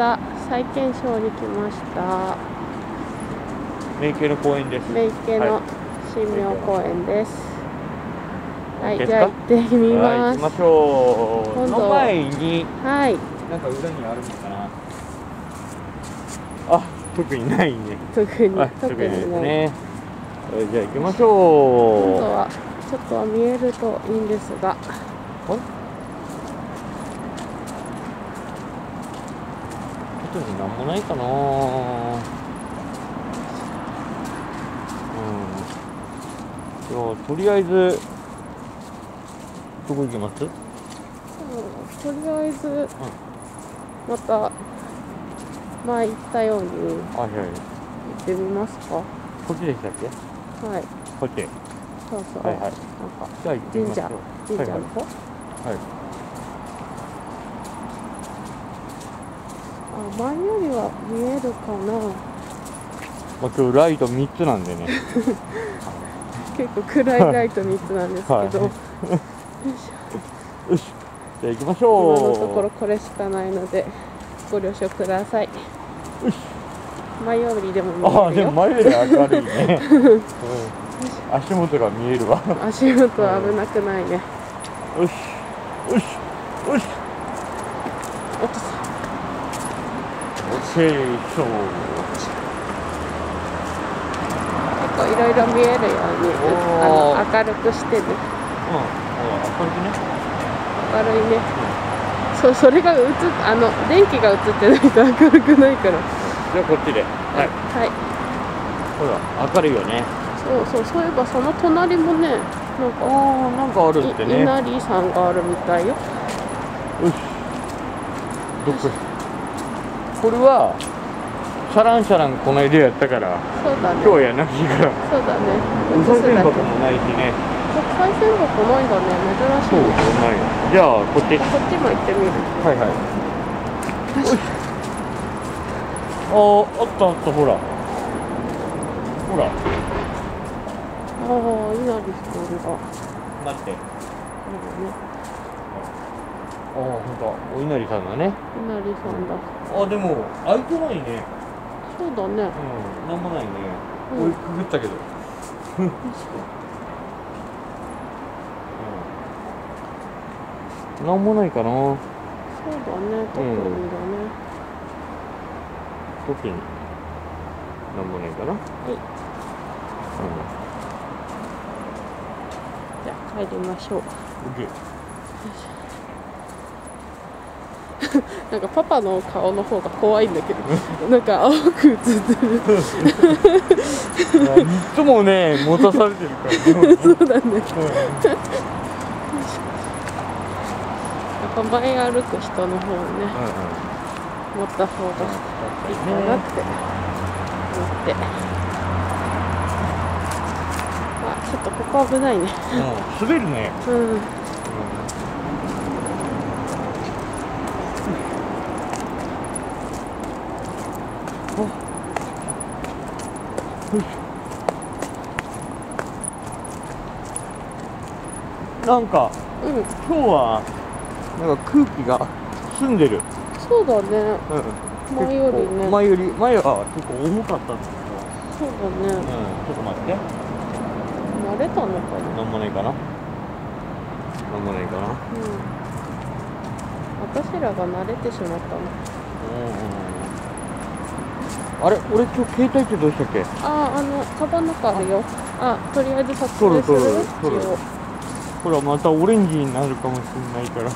田再建賞に来ました。名家の公園です。名家の神妙公園です。はい、じゃあ行ってみます。行きましょう。今度の前に、はい、なんか裏にあるのかな。あ、特にないね。特にですね。じゃあ行きましょう。今度はちょっと見えるといいんですが。特になんもないかな。うん。じゃあとりあえずどこ行きます？とりあえず、うん、また前行ったように行ってみますか。こっちでしたっけ？はい。こっち。そうそう。はいはい。じゃあ行ってみましょう。神社の方？はい。前よりは見えるかな。まあ、今日ライト3つなんでね。結構暗いライト3つなんですけど。はい、よし、じゃあ行きましょう。今のところこれしかないのでご了承ください。よし。前よりでも見えるよ。ああ、でも前より明るいね。うん、足元が見えるわ。足元は危なくないね。よし、よし、よし。おっとさ。結構いろいろ見えるように明るくしてね。うん、明るくね。明るいね。うん、そう、それが電気が映ってないと明るくないから。じゃあこっちで。はい。はい。ほら、明るいよね。そういえばその隣もね、なんかあるってね。稲荷さんがあるみたいよ。よし。どこ？これはシャランシャランこの絵でやったから、そうだね、今日やなきから。そうだね。お賽銭箱もないしね。お賽銭箱ないだね、珍しい、ね。そうない。じゃあこっち。こっちも行ってみる。はいはい。あったほら。ほら。ああ、稲荷さんが。待って。ああ、ほんと、お稲荷さんだね。稲荷さんだ。あ、でも、開いてないね。そうだね。うん、なんもないね。追いくぐったけど。うん。なんもないかな。そうだね、特にだね。特に。なんもないかな。はい。じゃあ、帰りましょう。OK。よし。なんかパパの顔の方が怖いんだけど、なんか青く映ってる。いつもね、持たされてるから。そうだね。やっぱ前歩く人の方をね、持った方がいいかなって思って。あ、ちょっとここ危ないね。滑るね。うん。なんか、うん、今日はなんか空気が澄んでる。そうだね。うん、前よりね。前は結構重かったんだけど。そうだね。うん、ちょっと待って。慣れたのかな。なんもないかな。なんもないかな。うん。私らが慣れてしまったの。あれ、俺今日携帯ってどうしたっけ？カバンの中あるよ。あ、とりあえず撮影する。撮る。ほら、またオレンジになるかもしれないから。ああ、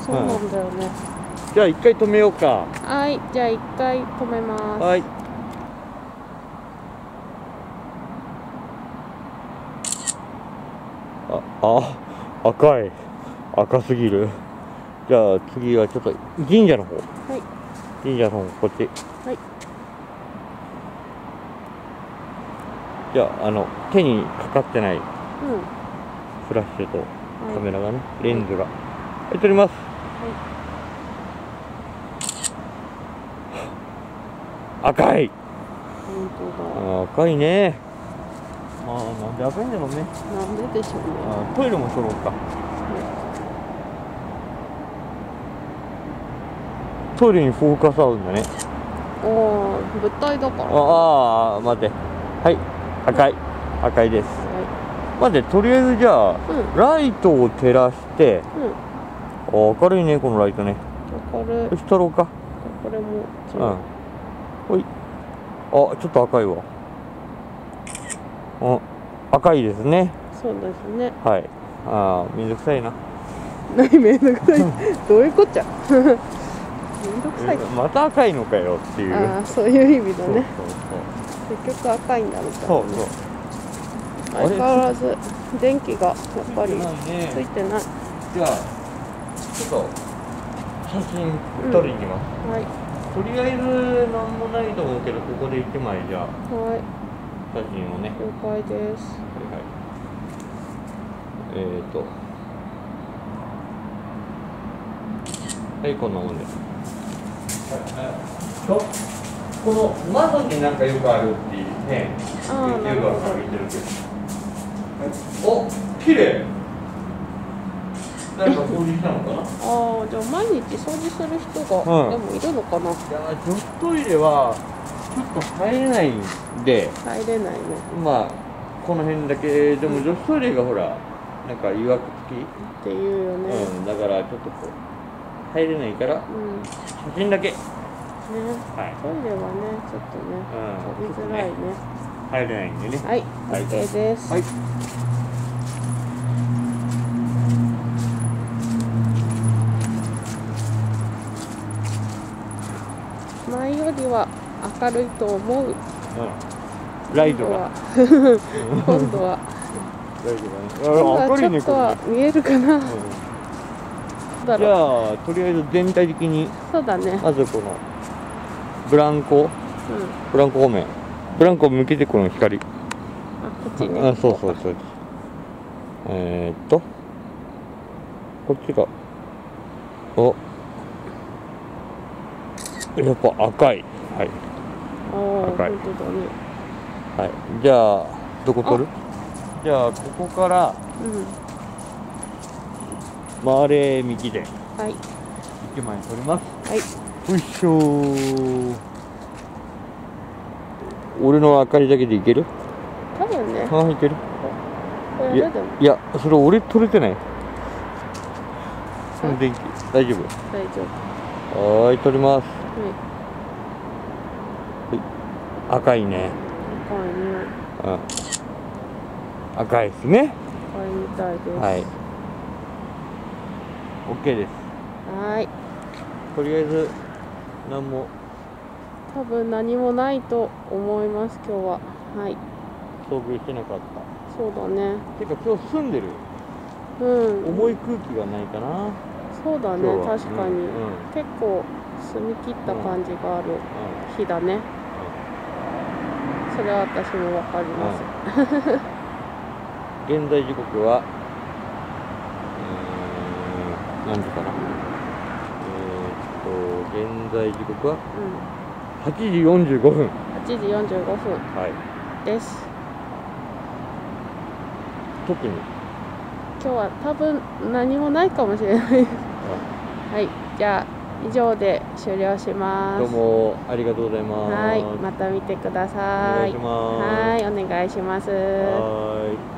そうなんだよね。じゃあ一回止めようか。はい、じゃあ一回止めます。はい。赤すぎる。じゃあ次はちょっと神社の方。はい。神社の方、こっち。はい。じゃあ、手にかかってない、うん、フラッシュとカメラがね、はい、レンズが、はい、撮ります、はい、赤い。本当だ。赤いね。まあ、なんで赤いんだろうね。なんででしょうね。あ、トイレも撮ろうか。トイレにフォーカス合うんだね。おー、物体だから。ああ、待って、はい、赤い、赤いです。待って、とりあえずじゃあ、ライトを照らして、明るいね、このライトね。明るい。そしたろうか。これもうん、おい、あ、ちょっと赤いわ。あ、赤いですね。そうですね。はい。ああ、めんどくさいな。何めんどくさいどういうこっちゃめんどくさい。また赤いのかよっていう。ああ、そういう意味だね。結局赤いんだみたいな。そうそう。相変わらず電気がやっぱりついてない。じゃあちょっと写真撮りに行きます。はい。とりあえずなんもないと思うけど、ここで1枚じゃあ写真をね。了解です。はいはい。はい、こんなもんです。この窓になんかよくあるっていうね、YouTuberさん見てるけど、お、綺麗。誰か掃除したのかな。ああ、じゃあ毎日掃除する人が、でもいるのかな。いや、女子トイレはちょっと入れないんで。入れないね。まあこの辺だけでも女子トイレがほらなんか誘惑付きっていうよね。うん、だからちょっとこう入れないから写真だけ。ね。はい。トイレはねちょっとね見づらいね。入れないんでね。はい。OK です。はい。前よりは明るいと思う。ライトが。今度は。今度はちょっとは見えるかな。じゃあとりあえず全体的に。そうだね。まずこのブランコ、ブランコ方面、ブランコを向けてこの光。あ、こっちね。あ、そうそうそう。こっちが。お。やっぱ赤い。はい。赤い。本当だね。はい。じゃあどこ取る？じゃあここから回れ右で。はい。一枚取ります。はい。よいしょ。俺の明かりだけでいける？多分ね。あ、いける。いや、それ俺取れてない。その電気大丈夫？大丈夫。はーい、取ります。赤いね。赤いね。うん。赤いですね。赤いみたいです。はい。OK です。はい。とりあえず何も。多分何もないと思います。今日は。はい。遭遇してなかった。そうだね。てか今日住んでる。うん。重い空気がないかな。そうだね。確かに。結構。澄み切った感じがある日だね。それは私もわかります。現在時刻は何時かな。現在時刻は8時45分。8時45分。はい。です。特に今日は多分何もないかもしれないです。はい。じゃあ。以上で終了します。どうもありがとうございます。はい、また見てください。お願いします。はい、お願いします。はい。